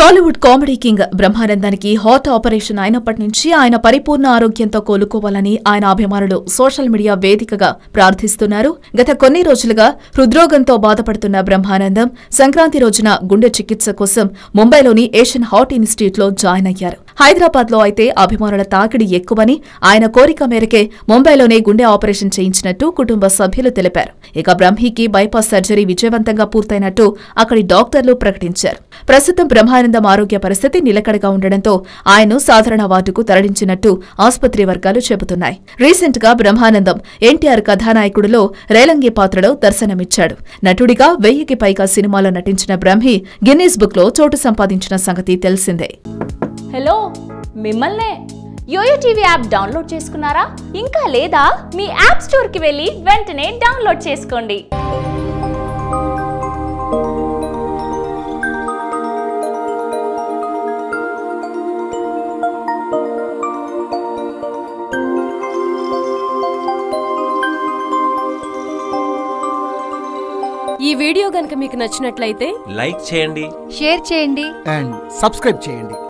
Tollywood comedy king Brahmanandaniki hot operation ayinapati nunchi ayina paripurna arogyamto kolukovalani ayina abhimanudu social media vedikaga prarthistunnaru. Gata konni rojuluga hridroganto baadhapadutunna Brahmanandam Sankranti rojuna gunde chikitsa kosam Mumbailoni Asian Heart Institute lo join ayyaru. Hyderabad lo aithe abhimanula taakidi ekkuvani ayina korika merake Mumbailone gunde operation cheyinchinnattu kutumba sabhyulu teliparu. Eka Brahmiki bypass surgery vijayavantanga poortainattu akadi doctorlu prakatincharu. Prasiddham Brahmanandam Arogya Parasthiti Nilakadaga Undadanto Ayanu Sadharana Vaarduku Taralinchinnattu Aaspatri Vargalu Chebutunnayi. Recent ga Brahmanandam NTR Kadhanayakudulo Relangi Patralo Darsanamichadu. Natudiga 1000ki paiga Cinemalo Natinchina Brahmi Guinness Book lo Chotu Sampadinchina Sangati Telisinde. Hello, Mimmalne Yoyo TV app download chesukunnara? Inka leda? Mi app store ki velli ventane download chesukondi. ఈ video గనుక మీకు నచ్చినట్లయితే like చేయండి, share చేయండి and subscribe చేయండి.